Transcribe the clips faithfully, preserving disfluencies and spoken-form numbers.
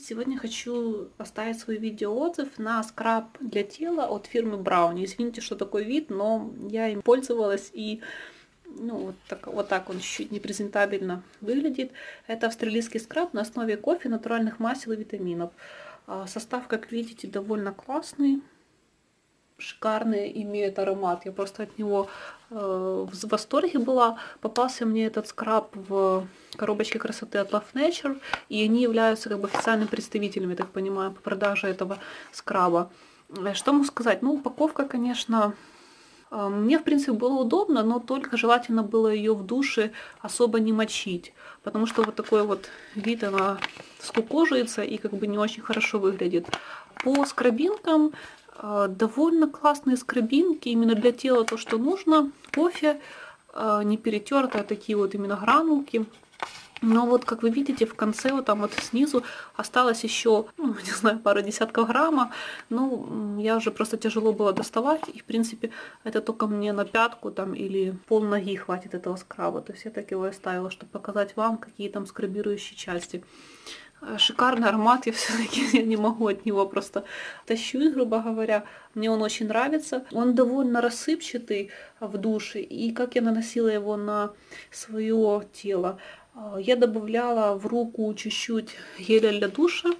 Сегодня хочу оставить свой видеоотзыв на скраб для тела от фирмы Brownie. Извините, что такой вид, но я им пользовалась, и ну, вот, так, вот так он чуть-чуть непрезентабельно выглядит. Это австралийский скраб на основе кофе, натуральных масел и витаминов. Состав, как видите, довольно классный, шикарный, имеет аромат. Я просто от него э, в восторге была. Попался мне этот скраб в коробочке красоты от Love Nature, и они являются как бы официальными представителями, я так понимаю, по продаже этого скраба. Что могу сказать? Ну, упаковка, конечно, э, мне в принципе было удобно, но только желательно было ее в душе особо не мочить, потому что вот такой вот вид она скукоживается и как бы не очень хорошо выглядит. По скрабинкам довольно классные скрабинки, именно для тела то, что нужно. Кофе, не перетертые, такие вот именно гранулки. Но вот, как вы видите, в конце, вот там вот снизу осталось еще, ну, не знаю, пару десятков грамма. Ну, я уже просто тяжело было доставать. И, в принципе, это только мне на пятку там или пол ноги хватит этого скраба. То есть я так его и оставила, чтобы показать вам, какие там скрабирующие части. Шикарный аромат, я все-таки не могу от него просто тащусь, грубо говоря. Мне он очень нравится. Он довольно рассыпчатый в душе. И как я наносила его на свое тело, я добавляла в руку чуть-чуть геля для душа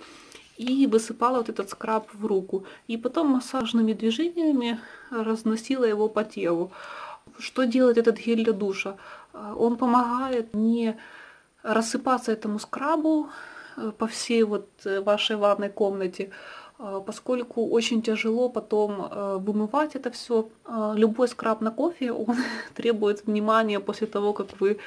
и высыпала вот этот скраб в руку. И потом массажными движениями разносила его по телу. Что делает этот гель для душа? Он помогает не рассыпаться этому скрабу по всей вот вашей ванной комнате, поскольку очень тяжело потом вымывать это все. Любой скраб на кофе, он требует внимания после того, как вы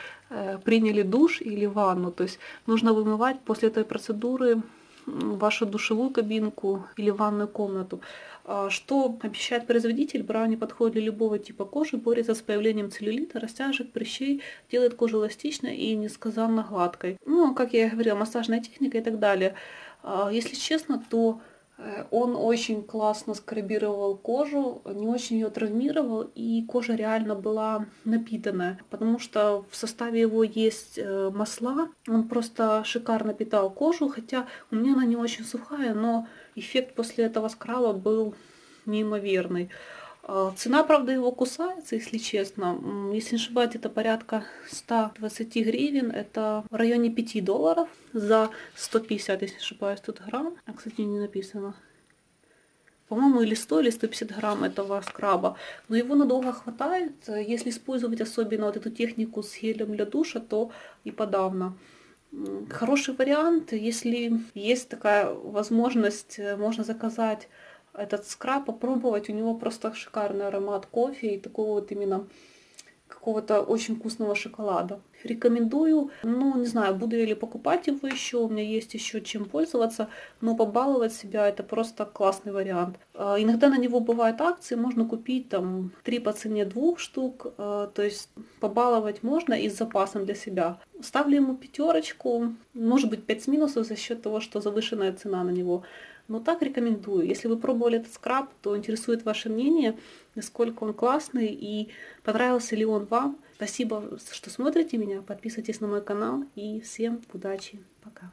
приняли душ или ванну. То есть нужно вымывать после этой процедуры вашу душевую кабинку или ванную комнату. Что обещает производитель? Брауни подходит для любого типа кожи, борется с появлением целлюлита, растяжек, прыщей, делает кожу эластичной и несказанно гладкой. Ну, как я и говорила, массажная техника и так далее. Если честно, то он очень классно скрабировал кожу, не очень ее травмировал, и кожа реально была напитанная, потому что в составе его есть масла. Он просто шикарно питал кожу, хотя у меня она не очень сухая, но эффект после этого скраба был неимоверный. Цена, правда, его кусается, если честно. Если не ошибаюсь, это порядка ста двадцати гривен. Это в районе пяти долларов за сто пятьдесят, если не ошибаюсь, тут грамм. А, кстати, не написано. По-моему, или сто, или сто пятьдесят грамм этого скраба. Но его надолго хватает. Если использовать особенно вот эту технику с гелем для душа, то и подавно. Хороший вариант, если есть такая возможность, можно заказать этот скраб, попробовать. У него просто шикарный аромат кофе и такого вот именно какого-то очень вкусного шоколада. Рекомендую. Ну, не знаю, буду я ли покупать его еще, у меня есть еще чем пользоваться, но побаловать себя — это просто классный вариант. Иногда на него бывают акции, можно купить там три по цене двух штук, то есть побаловать можно и с запасом для себя. Ставлю ему пятерочку, может быть пять с минусов за счет того, что завышенная цена на него. Но так рекомендую. Если вы пробовали этот скраб, то интересует ваше мнение, насколько он классный и понравился ли он вам. Спасибо, что смотрите меня. Подписывайтесь на мой канал. И всем удачи. Пока.